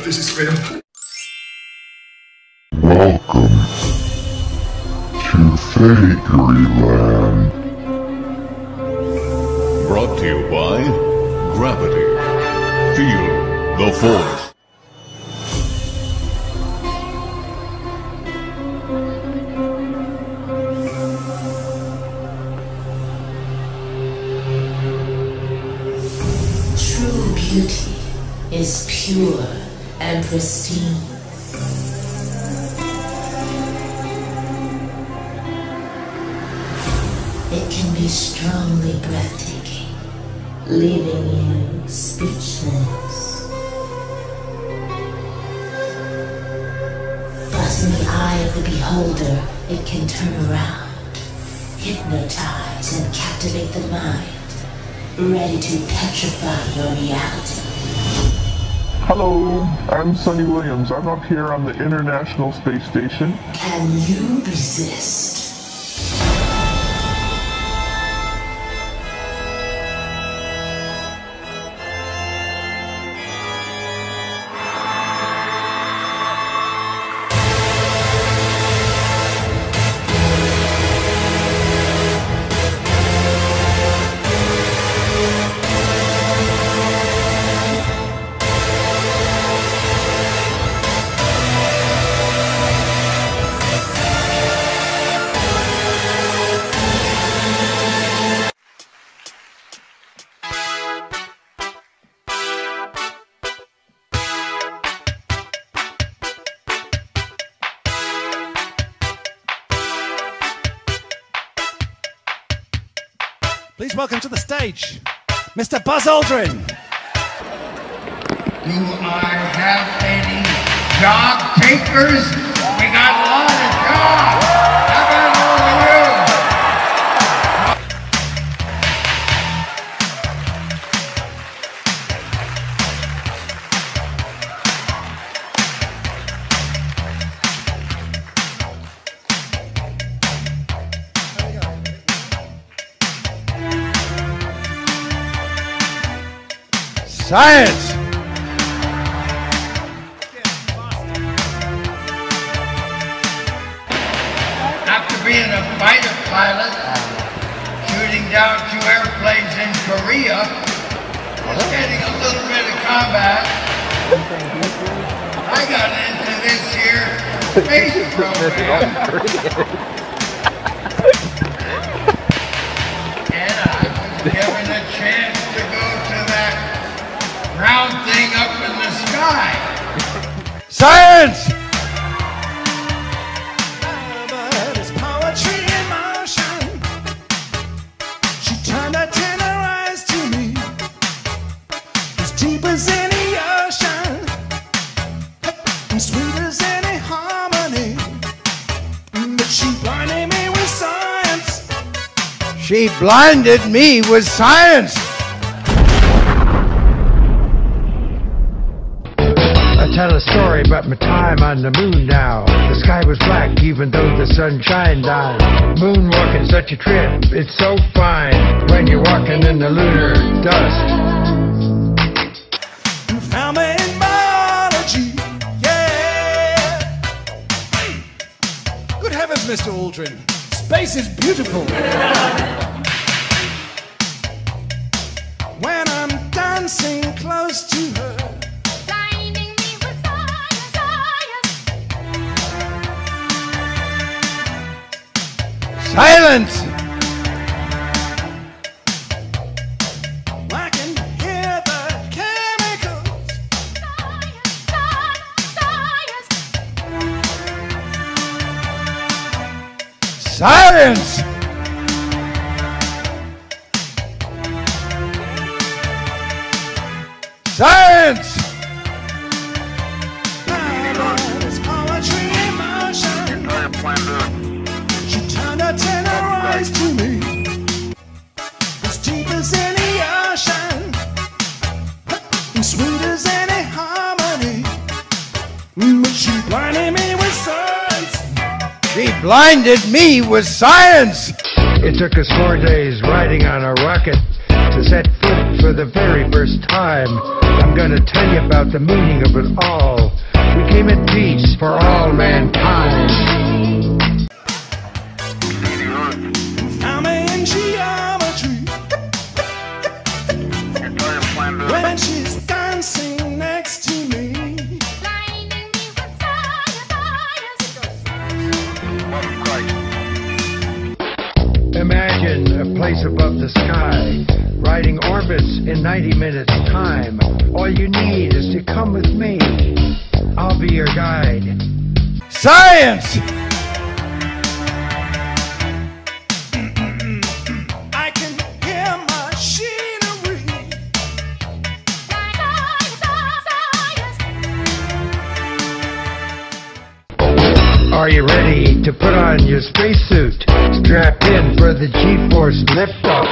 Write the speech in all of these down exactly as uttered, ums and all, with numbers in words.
if this is fair. Welcome to FAKERYLAND. Brought to you by Gravity. Feel the Force. Beauty is pure and pristine. It can be strongly breathtaking, leaving you speechless. But in the eye of the beholder, it can turn around, hypnotize and captivate the mind. Ready to petrify your reality. Hello, I'm Sunny Williams. I'm up here on the International Space Station. Can you resist? Please welcome to the stage, Mister Buzz Aldrin. Do I have any job takers? We got a lot of jobs. How about all of Science! After being a fighter pilot, shooting down two airplanes in Korea, was getting a little bit of combat, I got into this here space program. And I was given a chance to go to that round thing up in the sky. Science! There's poetry in motion. She turned her tender eyes to me, as deep as any ocean, and sweet as any harmony. But she blinded me with science. She blinded me with science. Tell a story about my time on the moon now. The sky was black even though the sun shined down. Moonwalking's such a trip, it's so fine when you're walking in the lunar dust. You found me in biology, yeah. Hey. Good heavens, Mister Aldrin, space is beautiful. When I'm dancing close to her, silence! I can hear the chemicals. Science, science, science! Science! Science! To me, as deep as any ocean, and sweet as any harmony. But she blinded me with science. She blinded me with science. It took us four days riding on a rocket to to set foot for the very first time. I'm gonna tell you about the meaning of it all. We came at peace for all mankind. I'm in geometry. When she's dancing next to me. Imagine a place above the sky, riding orbits in ninety minutes time. All you need is to come with me. I'll be your guide. Science! I can hear machinery. Are you ready to put on your spacesuit? Strap in for the G-force liftoff.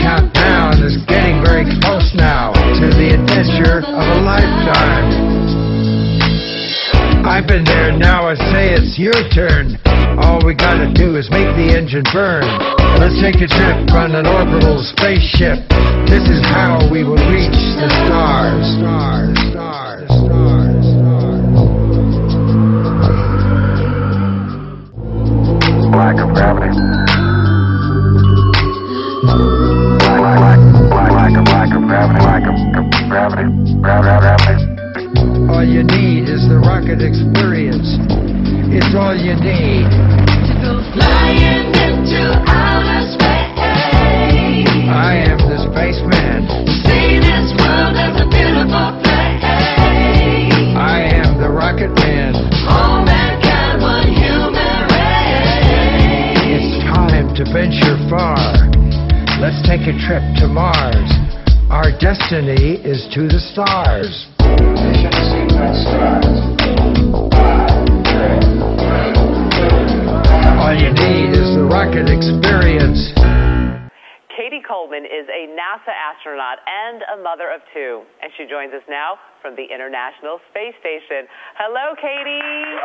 Countdown is getting very close now to the adventure of a lifetime. I've been there, now I say it's your turn. All we gotta do is make the engine burn. Let's take a trip on an orbital spaceship. This is how we will reach the stars. Stars, stars, stars, stars. Lack of gravity. Lack, lack, lack of, lack of gravity. Lack of gravity. Gravity. All you need is the rocket experience. It's all you need to go flying into outer space. I am the spaceman. See this world as a beautiful place. I am the rocket man. All mankind, one human race. It's time to venture far. Let's take a trip to Mars. Our destiny is to the stars. Mission sequence starts. All you need is the rocket experience. Katie Coleman is a NASA astronaut and a mother of two, and she joins us now from the International Space Station. Hello, Katie.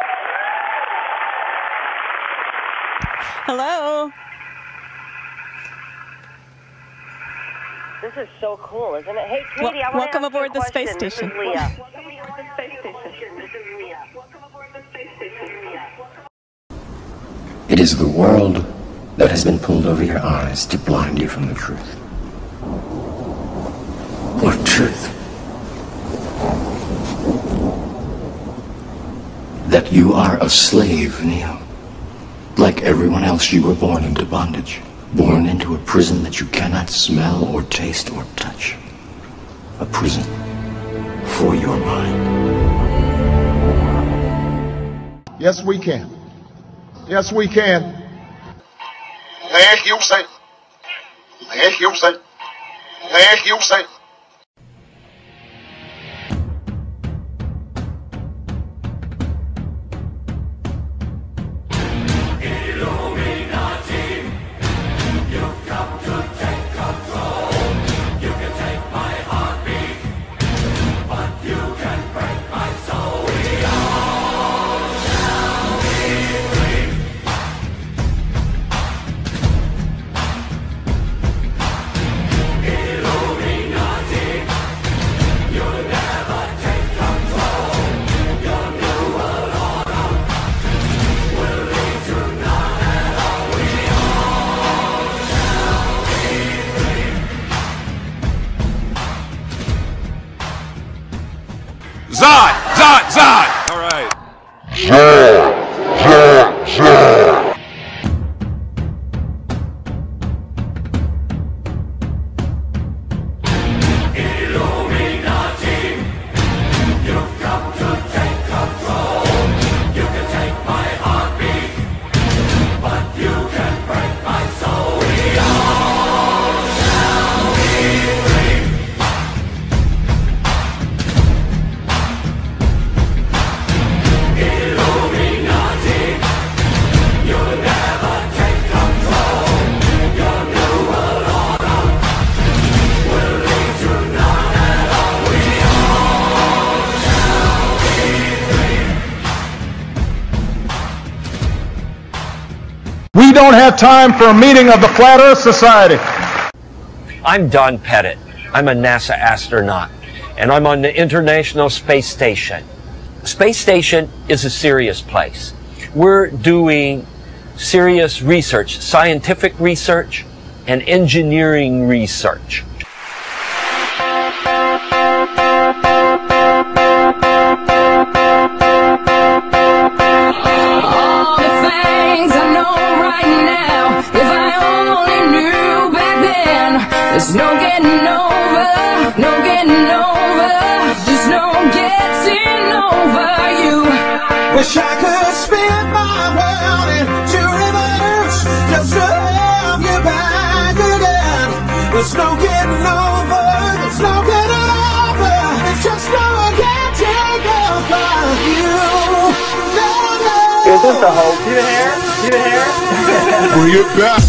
Hello. This is so cool, isn't it? Hey, Katie, well, I want to ask you a question. Welcome aboard the space station. This is Leah. Welcome aboard the space station. This is Leah. Welcome aboard the space station. It is the world that has been pulled over your eyes to blind you from the truth. What truth? That you are a slave, Neil. Like everyone else, you were born into bondage. Born into a prison that you cannot smell or taste or touch. A prison for your mind. Yes, we can. Yes, we can. Hey, you say. Hey, you say. Hey, you say. Zod! Zod! Zod! All right. Zod! Zod! Zod! Illuminati, you've come to take control. You can take my heartbeat, but you can break my soul. We all shall be free. We don't have time for a meeting of the Flat Earth Society. I'm Don Pettit. I'm a NASA astronaut, and I'm on the International Space Station. Space Station is a serious place. We're doing serious research, scientific research, and engineering research. There's no getting over, no getting over, just no getting over you. Wish I could spin my world into reverse, just to have you back again. There's no getting over, there's no getting over, just no getting over you. No, no. Is this the whole? Do the hair? Do the hair? Bring it back.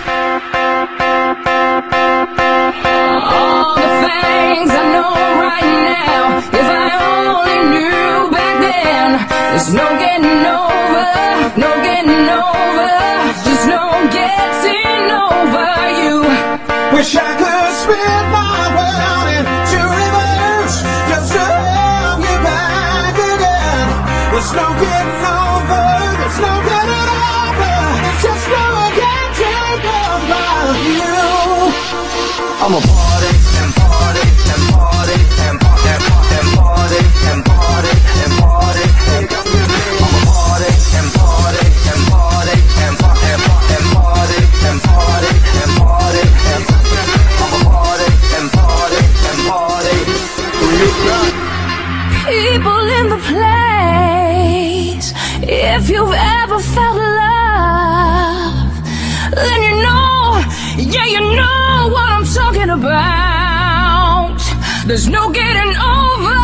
There's no getting over, no getting over, just no getting over you. Wish I could spin my world into reverse, just to have you back again. There's no getting over, there's no getting over, just no getting over you. I'm a party and party and party and party and party and party and party. People in the place, if you've ever felt love, then you know, yeah, you know what I'm talking about. There's no getting over.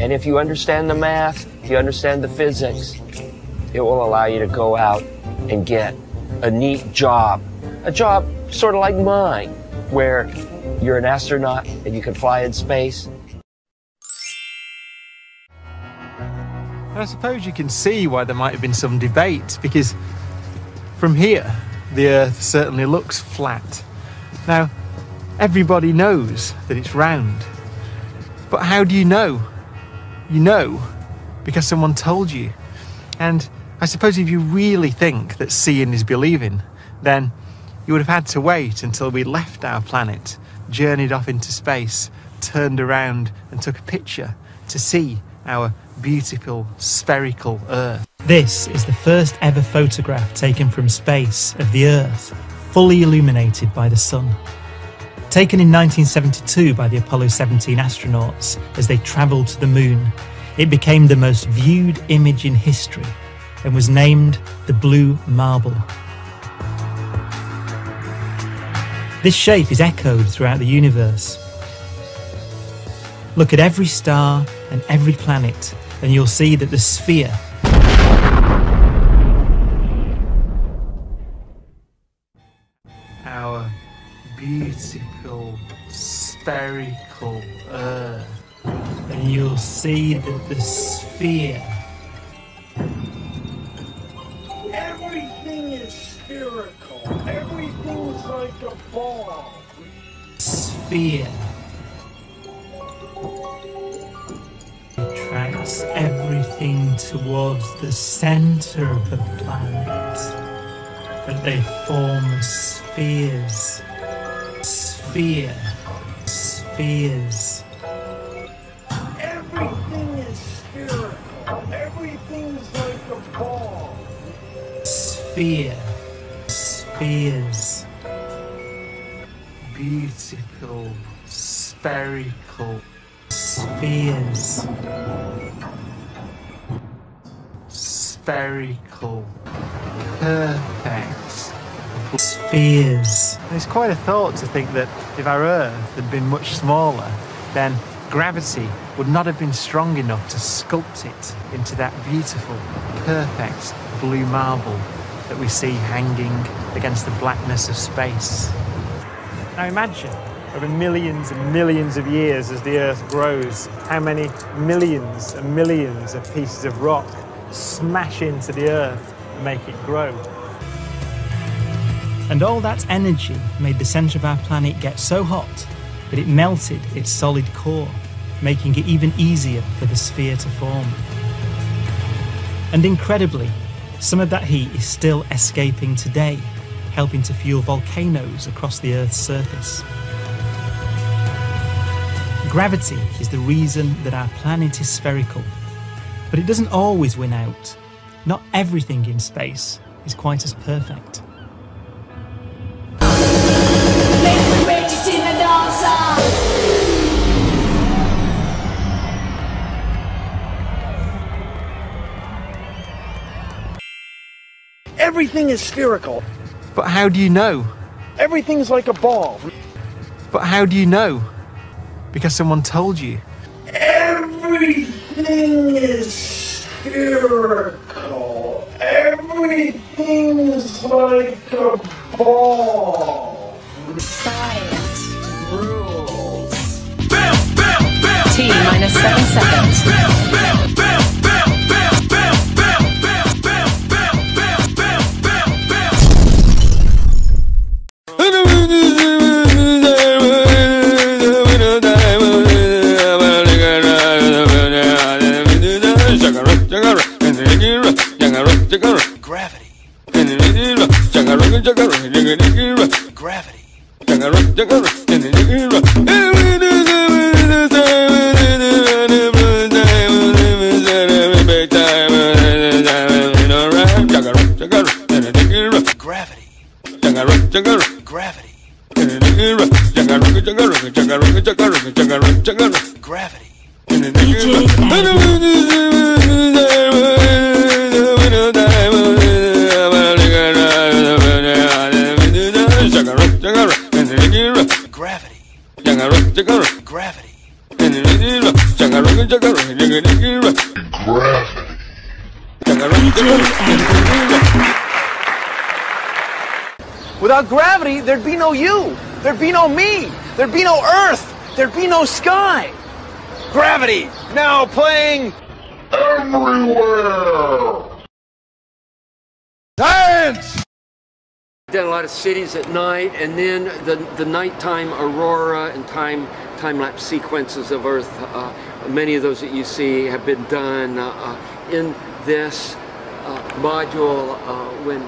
And if you understand the math, if you understand the physics, it will allow you to go out and get a neat job. A job sort of like mine, where you're an astronaut and you can fly in space. I suppose you can see why there might have been some debate, because from here, the Earth certainly looks flat. Now, everybody knows that it's round, but how do you know? You know, because someone told you. And I suppose if you really think that seeing is believing, then you would have had to wait until we left our planet, journeyed off into space, turned around and took a picture to see our beautiful spherical Earth. This is the first ever photograph taken from space of the Earth, fully illuminated by the sun. Taken in nineteen seventy-two by the Apollo seventeen astronauts as they travelled to the moon, it became the most viewed image in history and was named the Blue Marble. This shape is echoed throughout the universe. Look at every star and every planet, and you'll see that the sphere our beautiful spherical Earth, and you'll see that the sphere everything is spherical, everything's like a ball sphere attracts everything towards the center of the planet, but they form spheres, sphere, spheres. Everything is spherical, everything's like a ball. Sphere, spheres. Beautiful, spherical spheres. Spherical, perfect spheres. It's quite a thought to think that if our Earth had been much smaller, then gravity would not have been strong enough to sculpt it into that beautiful, perfect blue marble that we see hanging against the blackness of space. Now imagine, over millions and millions of years as the Earth grows, how many millions and millions of pieces of rock smash into the Earth and make it grow. And all that energy made the centre of our planet get so hot that it melted its solid core, making it even easier for the sphere to form. And incredibly, some of that heat is still escaping today, helping to fuel volcanoes across the Earth's surface. Gravity is the reason that our planet is spherical, but it doesn't always win out. Not everything in space is quite as perfect. Everything is spherical. But how do you know? Everything's like a ball. But how do you know? Because someone told you. Everything is spherical. Everything's like a ball. Science rules. Bell, bell, bell. T minus seven seconds. Bell, bell, bell, bell, bell, bell, bell, bell, bell, bell, bell, bell, bell, bell. Gravity. Gravity. Gravity. Gravity. Gravity. Gravity. Gravity. Gravity. Without gravity, there'd be no you, there'd be no me, there'd be no Earth, there'd be no sky. Gravity, now playing everywhere. Science! Did a lot of cities at night, and then the, the nighttime aurora and time, time-lapse sequences of Earth, uh, many of those that you see have been done uh, in this uh, module uh, when...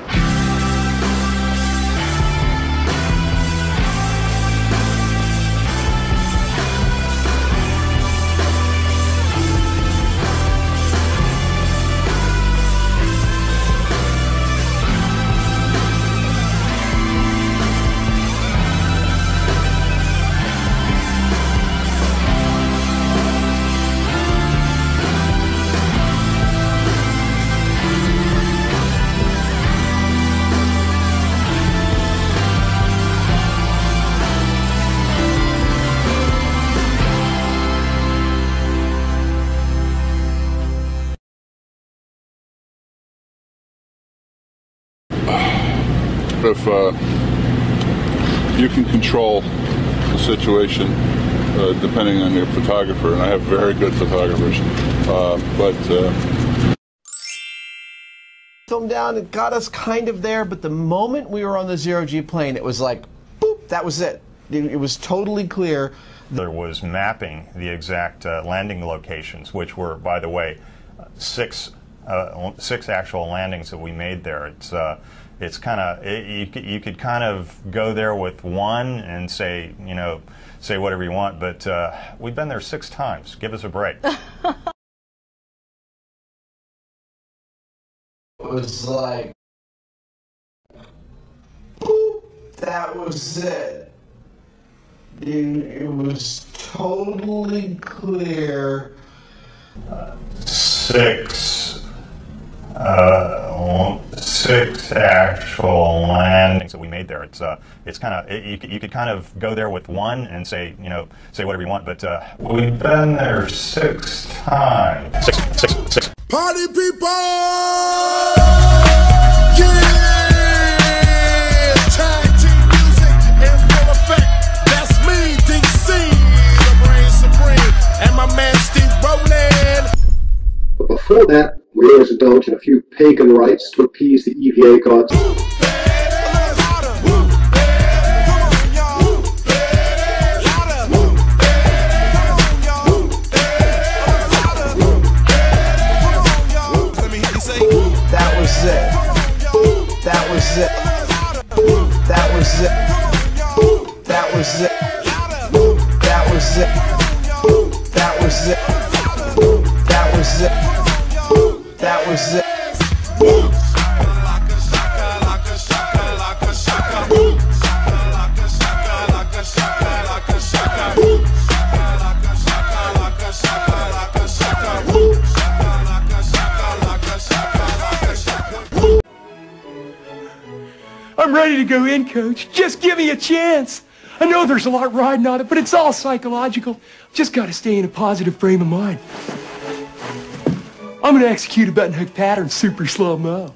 if uh, you can control the situation uh, depending on your photographer, and I have very good photographers, uh, but... Uh... Film down, it got us kind of there, but the moment we were on the zero-G plane, it was like, boop, that was it. It, it was totally clear. There was mapping the exact uh, landing locations, which were, by the way, six uh, six actual landings that we made there. It's uh, it's kind of it, you, you could kind of go there with one and say you know say whatever you want, but uh, we've been there six times. Give us a break. It was like, boop, that was it. It, it was totally clear. Uh, six, uh, six actual landings that we made there. It's uh, it's kind of it, you, you could kind of go there with one and say you know say whatever you want, but uh, we've been there six times. Six, six, six. Party people! Yeah! But before that, we always indulge in a few pagan rites to appease the E V A gods. That was it. That was it. That was it. That was it. That was it. That was it. That was it. That was it. I'm ready to go in, Coach. Just give me a chance. I know there's a lot riding on it, but it's all psychological. Just gotta stay in a positive frame of mind. I'm gonna execute a button hook pattern super slow mo.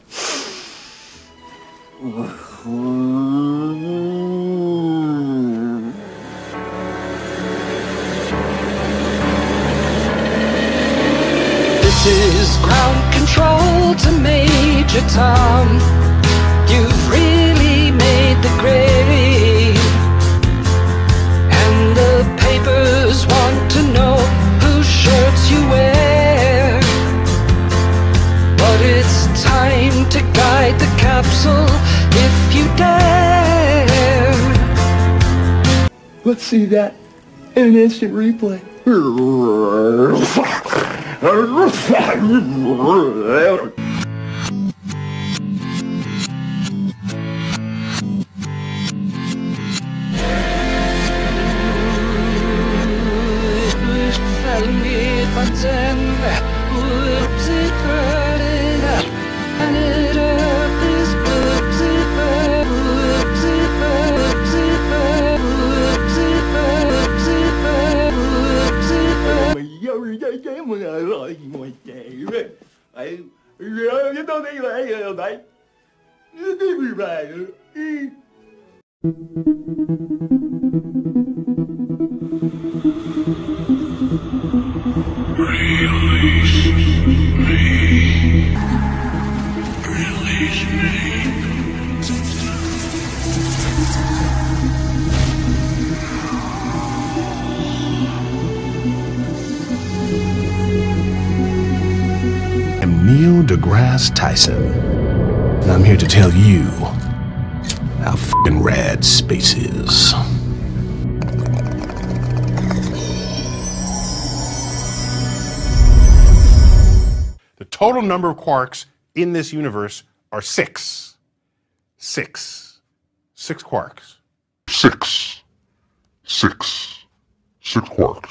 This is ground control to Major Tom. You've really made the grade, and the papers want to know whose shirts you wear. But it's time to guide the capsule if you dare. Let's see that in an instant replay. Release me. Release me. I'm Neil deGrasse Tyson, and I'm here to tell you how f***ing rad space is. The total number of quarks in this universe are six. Six. Six quarks. Six. Six. Six quarks.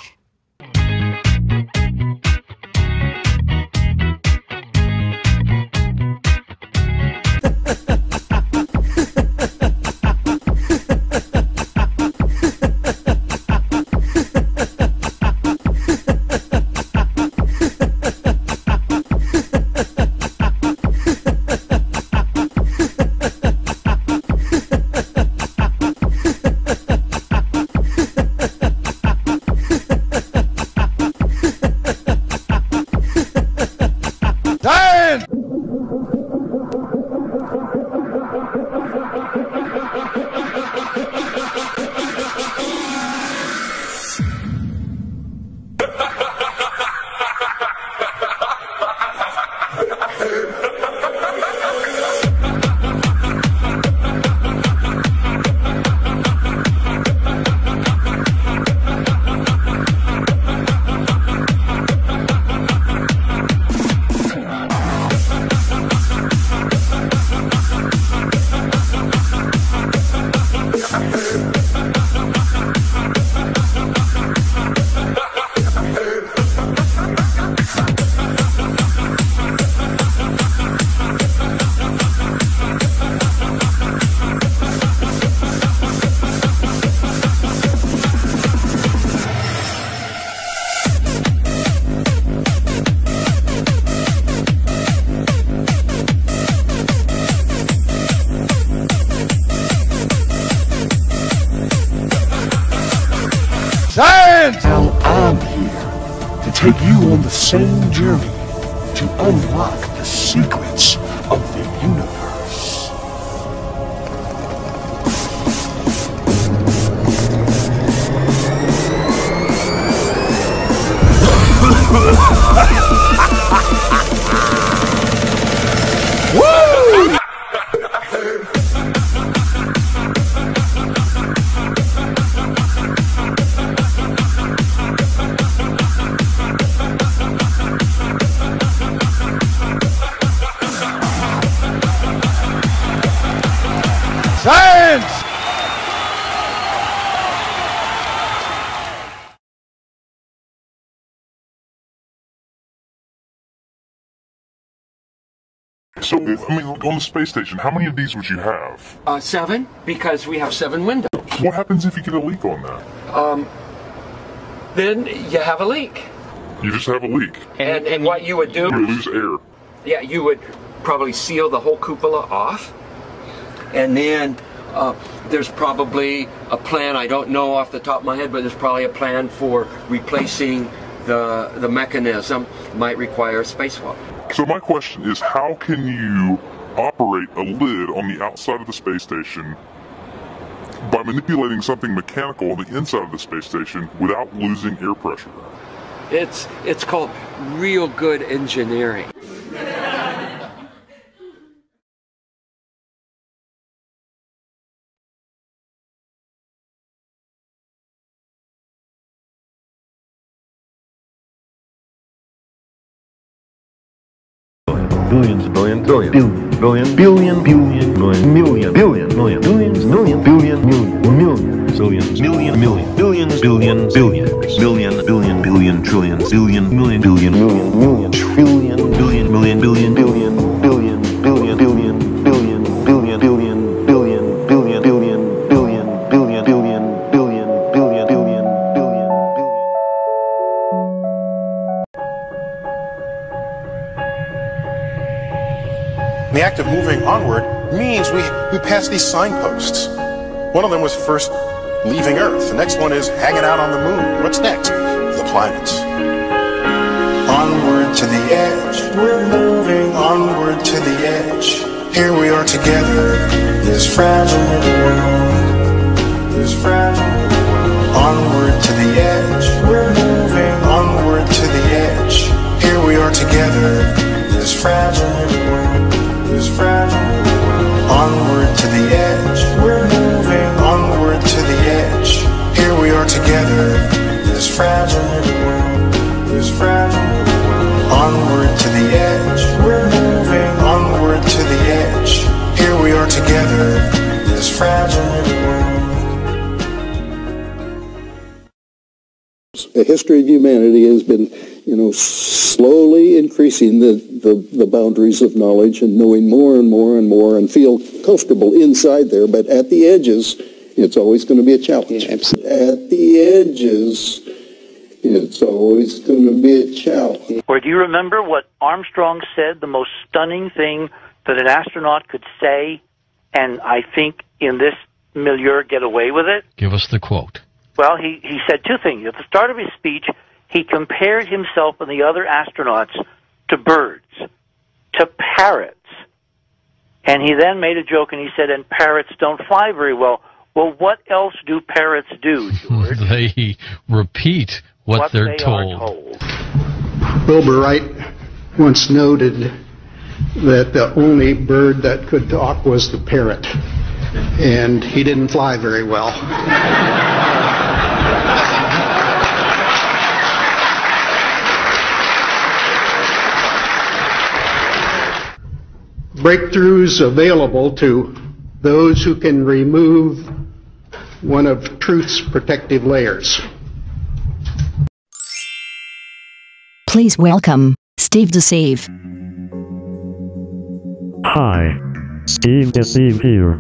Science! Now I'm here to take you on the same journey to unlock the secrets of the universe. Woo! Science! So, I mean, on the space station, how many of these would you have? Uh, seven, because we have seven windows. What happens if you get a leak on that? Um, then you have a leak. You just have a leak. And, and what you would do... You lose air. Yeah, you would probably seal the whole cupola off. And then uh, there's probably a plan, I don't know off the top of my head, but there's probably a plan for replacing the, the mechanism. It might require a spacewalk. So my question is, how can you operate a lid on the outside of the space station by manipulating something mechanical on the inside of the space station without losing air pressure? It's, it's called real good engineering. Billions, billion, trillion, billion, billion, billion, million, million, billion, million, millions, million, billion, million, million, zillions, million, million, billions, billion, billion, billion, billion, billion, trillion, billion, million, billion, million, million, trillion, billion, million, billion, billion, billion, billion, billion, billion, billion, billion, billion, billion, billion, billion, billion, billion, billion, billion, billion, billion, billion. The act of moving onward means we, we pass these signposts. One of them was first leaving Earth. The next one is hanging out on the moon. What's next? The planets. Onward to the edge. We're moving onward to the edge. Here we are together. This fragile world. This fragile world. Onward to the edge. We're moving onward to the edge. Here we are together. This fragile world. Is fragile. Onward to the edge. We're moving onward to the edge. Here we are together. This fragile world. This fragile. Onward to the edge. We're moving onward to the edge. Here we are together. This fragile world. The history of humanity has been, you know, slowly increasing the, the, the boundaries of knowledge and knowing more and more and more and feel comfortable inside there, but at the edges, it's always going to be a challenge. Yeah, at the edges, it's always going to be a challenge. Or do you remember what Armstrong said, the most stunning thing that an astronaut could say, and I think in this milieu get away with it? Give us the quote. Well, he, he said two things. At the start of his speech, he compared himself and the other astronauts to birds, to parrots. And he then made a joke and he said, and parrots don't fly very well. Well, what else do parrots do, George? They repeat what, what they're they told. told. Wilbur Wright once noted that the only bird that could talk was the parrot. And he didn't fly very well. Breakthroughs available to those who can remove one of truth's protective layers. Please welcome Steve Deceive. Hi, Steve Deceive here.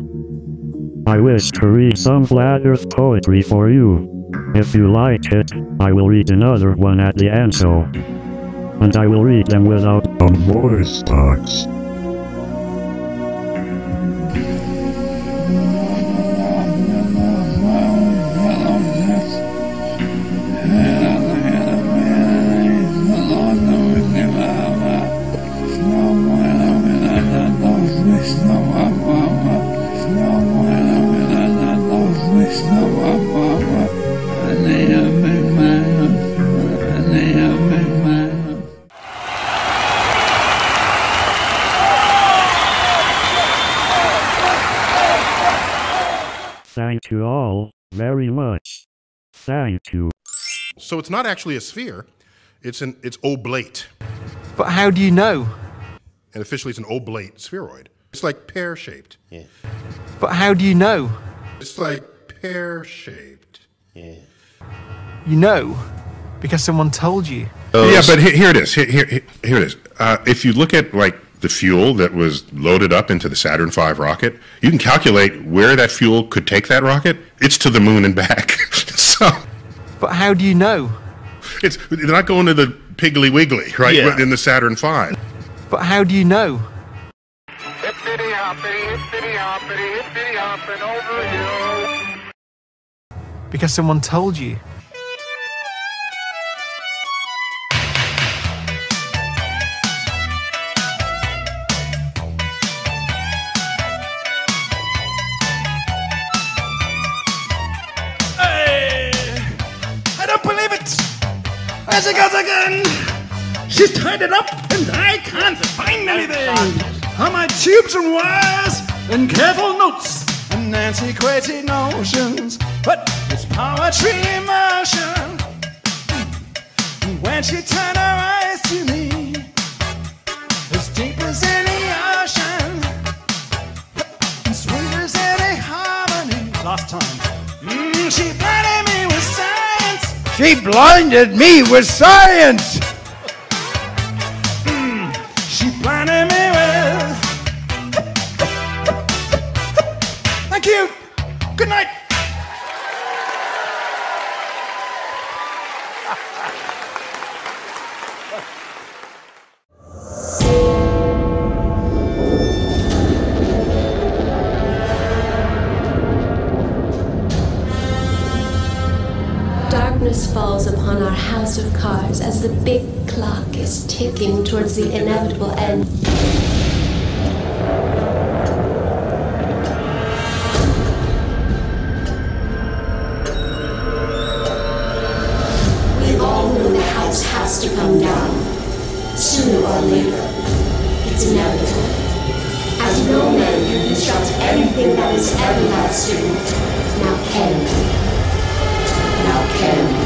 I wish to read some flat earth poetry for you. If you like it, I will read another one at the end, so. And I will read them without a voice box. very much. Thank you. So it's not actually a sphere. It's an it's oblate. But how do you know? And officially it's an oblate spheroid. It's like pear-shaped. Yeah. But how do you know? It's like pear-shaped. Yeah. You know, because someone told you. Uh, yeah, but here it is. Here, here, here it is. Uh, if you look at like the fuel that was loaded up into the Saturn five rocket, you can calculate where that fuel could take that rocket. It's to the moon and back. So. But how do you know? It's they're not going to the Piggly Wiggly, right? Yeah. In the Saturn five. But how do you know? Hippity hoppity, hippity hoppity, hippity hopping over you. Because someone told you. There she goes again! She's tied it up and I can't find anything! On my tubes and wires and careful notes and antiquated notions, but it's poetry in motion. And when she turned her eyes to me, as deep as any ocean, and sweet as any harmony. Last time, mm, she blinded me with sound. She blinded me with science! Mm, she blinded me with... Thank you! Good night! Falls upon our house of cards as the big clock is ticking towards the inevitable end. We all know the house has to come down, sooner or later. It's inevitable. As no man can construct anything that is everlasting, now can. Now can.